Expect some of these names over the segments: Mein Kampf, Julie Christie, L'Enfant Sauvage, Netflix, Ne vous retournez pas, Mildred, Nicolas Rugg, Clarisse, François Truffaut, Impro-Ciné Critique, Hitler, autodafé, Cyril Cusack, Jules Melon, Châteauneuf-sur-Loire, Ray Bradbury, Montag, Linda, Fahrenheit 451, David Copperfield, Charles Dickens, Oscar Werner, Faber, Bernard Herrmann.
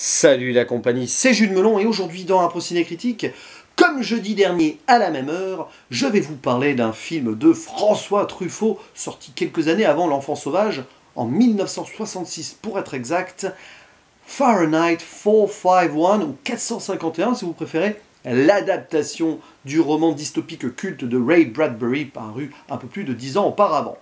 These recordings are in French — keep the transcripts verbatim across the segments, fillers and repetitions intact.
Salut la compagnie, c'est Jules Melon et aujourd'hui dans Impro-Ciné Critique, comme jeudi dernier à la même heure, je vais vous parler d'un film de François Truffaut sorti quelques années avant L'Enfant Sauvage, en mille neuf cent soixante-six pour être exact, Fahrenheit quatre cent cinquante et un ou quatre cent cinquante et un si vous préférez, l'adaptation du roman dystopique culte de Ray Bradbury paru un peu plus de dix ans auparavant.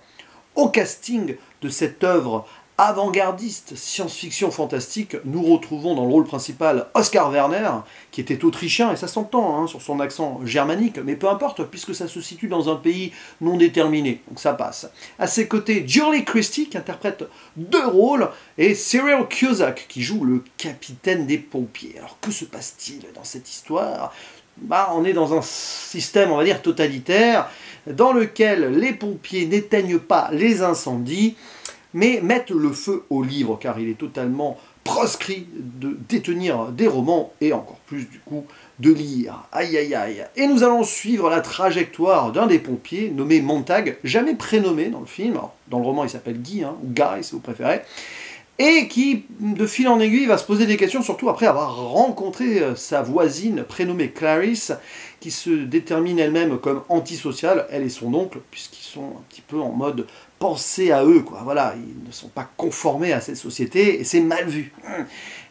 Au casting de cette œuvre avant-gardiste, science-fiction fantastique, nous retrouvons dans le rôle principal Oscar Werner, qui était autrichien, et ça s'entend hein, sur son accent germanique, mais peu importe, puisque ça se situe dans un pays non déterminé, donc ça passe. À ses côtés, Julie Christie, qui interprète deux rôles, et Cyril Cusack, qui joue le capitaine des pompiers. Alors que se passe-t-il dans cette histoire ? Bah, on est dans un système, on va dire, totalitaire, dans lequel les pompiers n'éteignent pas les incendies, mais mettre le feu aux livres, car il est totalement proscrit de détenir des romans, et encore plus du coup, de lire. Aïe aïe aïe. Et nous allons suivre la trajectoire d'un des pompiers, nommé Montag, jamais prénommé dans le film, alors, dans le roman il s'appelle Guy, hein, ou Guy si vous préférez, et qui, de fil en aiguille, va se poser des questions, surtout après avoir rencontré sa voisine prénommée Clarisse, qui se détermine elle-même comme antisociale, elle et son oncle, puisqu'ils sont un petit peu en mode penser à eux, quoi. Voilà, ils ne sont pas conformés à cette société, et c'est mal vu.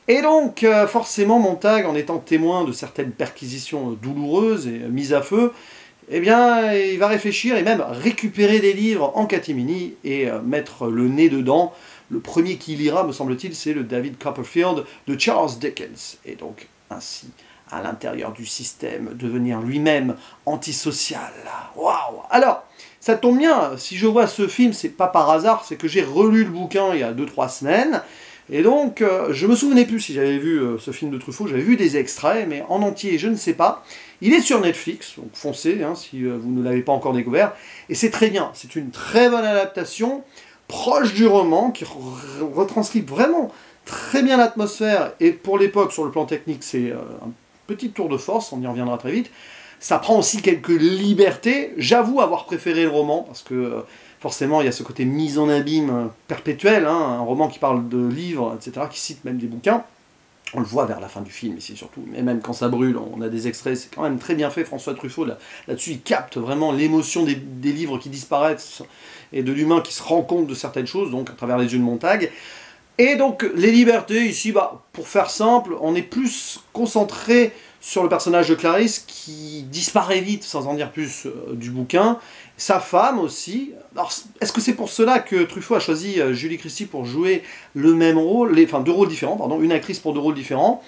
Et donc, forcément, Montag, en étant témoin de certaines perquisitions douloureuses et mises à feu, eh bien, il va réfléchir et même récupérer des livres en catimini et mettre le nez dedans. Le premier qui lira, me semble-t-il, c'est le David Copperfield de Charles Dickens. Et donc, ainsi, à l'intérieur du système, devenir lui-même antisocial. Waouh! Alors, ça tombe bien, si je vois ce film, c'est pas par hasard, c'est que j'ai relu le bouquin il y a deux trois semaines. Et donc, euh, je me souvenais plus si j'avais vu euh, ce film de Truffaut, j'avais vu des extraits, mais en entier, je ne sais pas. Il est sur Netflix, donc foncez, hein, si euh, vous ne l'avez pas encore découvert. Et c'est très bien, c'est une très bonne adaptation, proche du roman, qui retranscrit vraiment très bien l'atmosphère, et pour l'époque, sur le plan technique, c'est euh, un petit tour de force, on y reviendra très vite. Ça prend aussi quelques libertés, j'avoue avoir préféré le roman, parce que euh, forcément il y a ce côté mise en abîme euh, perpétuel, hein, un roman qui parle de livres, et cetera, qui cite même des bouquins. On le voit vers la fin du film ici surtout, mais même quand ça brûle, on a des extraits, c'est quand même très bien fait, François Truffaut là, là-dessus il capte vraiment l'émotion des, des livres qui disparaissent et de l'humain qui se rend compte de certaines choses, donc à travers les yeux de Montag. Et donc les libertés ici, bah, pour faire simple, on est plus concentré sur le personnage de Clarisse qui disparaît vite, sans en dire plus, euh, du bouquin. Sa femme aussi. Alors, est-ce que c'est pour cela que Truffaut a choisi euh, Julie Christie pour jouer le même rôle, les, enfin deux rôles différents, pardon, une actrice pour deux rôles différents.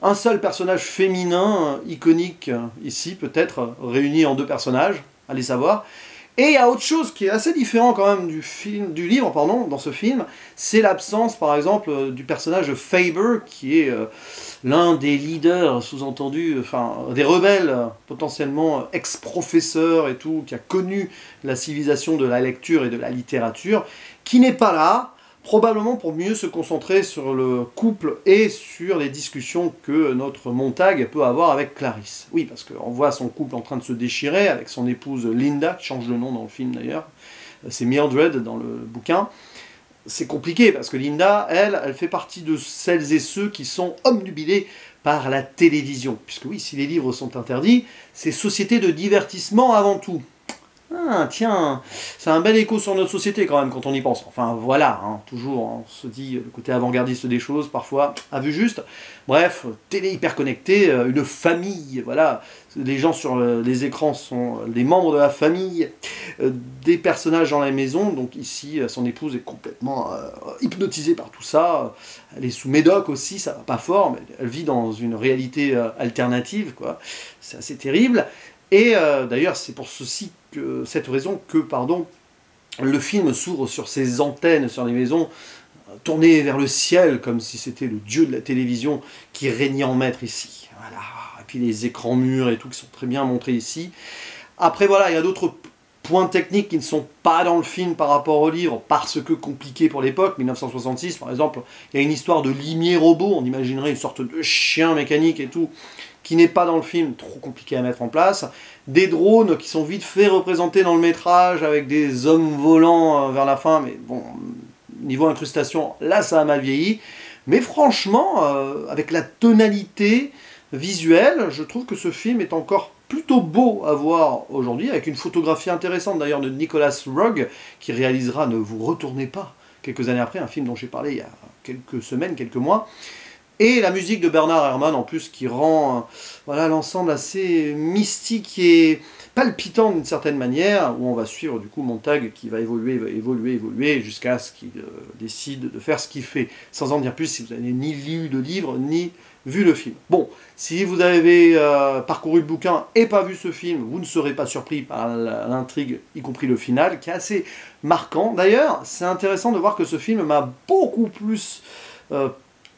Un seul personnage féminin, euh, iconique, euh, ici peut-être, euh, réuni en deux personnages, allez savoir. Et il y a autre chose qui est assez différent quand même du, film, du livre, pardon, dans ce film, c'est l'absence par exemple du personnage de Faber, qui est euh, l'un des leaders, sous-entendu, enfin des rebelles potentiellement ex-professeurs et tout, qui a connu la civilisation de la lecture et de la littérature, qui n'est pas là, probablement pour mieux se concentrer sur le couple et sur les discussions que notre Montag peut avoir avec Clarisse. Oui, parce qu'on voit son couple en train de se déchirer, avec son épouse Linda, qui change de nom dans le film d'ailleurs, c'est Mildred dans le bouquin. C'est compliqué, parce que Linda, elle, elle fait partie de celles et ceux qui sont obnubilés par la télévision. Puisque oui, si les livres sont interdits, c'est société de divertissement avant tout. Ah, tiens, c'est un bel écho sur notre société quand même, quand on y pense. Enfin, voilà, hein, toujours, on se dit le côté avant-gardiste des choses, parfois, à vue juste. Bref, télé hyper connectée, une famille, voilà. Les gens sur les écrans sont les membres de la famille, euh, des personnages dans la maison. Donc ici, son épouse est complètement euh, hypnotisée par tout ça. Elle est sous médoc aussi, ça va pas fort, mais elle vit dans une réalité euh, alternative, quoi. C'est assez terrible. Et euh, d'ailleurs, c'est pour ceci que, cette raison que pardon, le film s'ouvre sur ces antennes, sur les maisons, euh, tournées vers le ciel, comme si c'était le dieu de la télévision qui régnait en maître ici. Voilà. Et puis les écrans mûrs et tout, qui sont très bien montrés ici. Après, voilà, il y a d'autres points techniques qui ne sont pas dans le film par rapport au livre, parce que compliqué pour l'époque, mille neuf cent soixante-six par exemple, il y a une histoire de limier robot, on imaginerait une sorte de chien mécanique et tout, qui n'est pas dans le film, trop compliqué à mettre en place, des drones qui sont vite fait représentés dans le métrage, avec des hommes volants vers la fin, mais bon, niveau incrustation, là ça a mal vieilli, Mais franchement, euh, avec la tonalité visuelle, je trouve que ce film est encore plutôt beau à voir aujourd'hui, avec une photographie intéressante d'ailleurs de Nicolas Rugg, qui réalisera Ne vous retournez pas, quelques années après, un film dont j'ai parlé il y a quelques semaines, quelques mois. Et la musique de Bernard Herrmann, en plus, qui rend voilà l'ensemble assez mystique et palpitant d'une certaine manière, où on va suivre du coup Montag qui va évoluer, évoluer, évoluer, jusqu'à ce qu'il euh, décide de faire ce qu'il fait. Sans en dire plus, si vous n'avez ni lu le livre, ni vu le film. Bon, si vous avez euh, parcouru le bouquin et pas vu ce film, vous ne serez pas surpris par l'intrigue, y compris le final, qui est assez marquant. D'ailleurs, c'est intéressant de voir que ce film m'a beaucoup plus euh,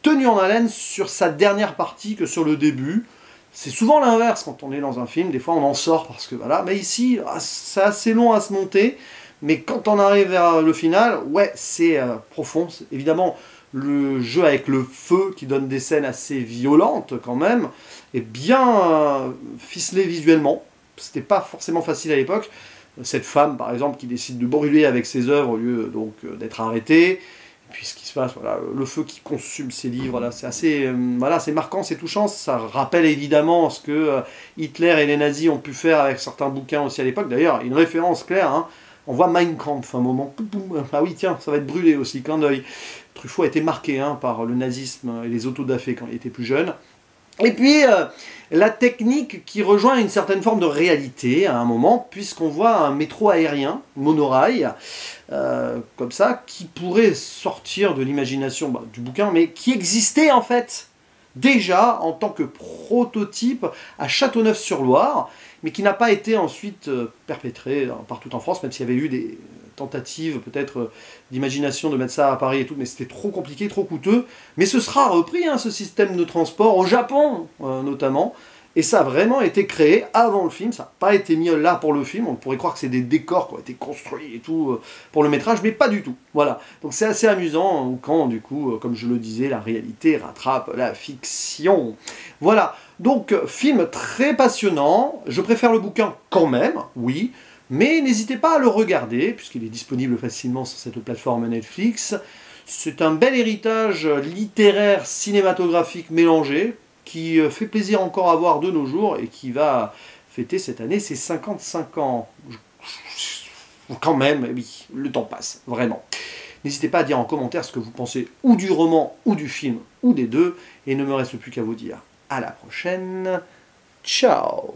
tenu en haleine sur sa dernière partie que sur le début. C'est souvent l'inverse quand on est dans un film, des fois on en sort parce que voilà, mais ici, c'est assez long à se monter, mais quand on arrive vers le final, ouais, c'est euh, profond, évidemment. Le jeu avec le feu qui donne des scènes assez violentes quand même et bien euh, ficelé visuellement. C'était pas forcément facile à l'époque. Cette femme par exemple qui décide de brûler avec ses œuvres au lieu donc euh, d'être arrêtée. Et puis ce qui se passe, voilà, le feu qui consume ses livres, là, c'est assez euh, voilà, c'est marquant, c'est touchant. Ça rappelle évidemment ce que euh, Hitler et les nazis ont pu faire avec certains bouquins aussi à l'époque. D'ailleurs, une référence claire, hein. On voit Mein Kampf un moment, ah oui tiens, ça va être brûlé aussi, clin d'œil. Truffaut a été marqué hein, par le nazisme et les autodafés quand il était plus jeune. Et puis, euh, la technique qui rejoint une certaine forme de réalité à un moment, puisqu'on voit un métro aérien, monorail, euh, comme ça, qui pourrait sortir de l'imagination bah, du bouquin, mais qui existait en fait déjà en tant que prototype à Châteauneuf-sur-Loire, mais qui n'a pas été ensuite perpétré partout en France, même s'il y avait eu des tentatives peut-être d'imagination de mettre ça à Paris et tout, mais c'était trop compliqué, trop coûteux. Mais ce sera repris, hein, ce système de transport, au Japon euh, notamment, et ça a vraiment été créé avant le film, ça n'a pas été mis là pour le film, on pourrait croire que c'est des décors qui ont été construits et tout euh, pour le métrage, mais pas du tout, voilà. Donc c'est assez amusant quand, du coup, euh, comme je le disais, la réalité rattrape la fiction. Voilà, donc film très passionnant, je préfère le bouquin quand même, oui, mais n'hésitez pas à le regarder, puisqu'il est disponible facilement sur cette plateforme Netflix. C'est un bel héritage littéraire, cinématographique mélangé, qui fait plaisir encore à voir de nos jours et qui va fêter cette année ses cinquante-cinq ans. Quand même, oui, le temps passe, vraiment. N'hésitez pas à dire en commentaire ce que vous pensez ou du roman, ou du film, ou des deux. Et il ne me reste plus qu'à vous dire à la prochaine. Ciao!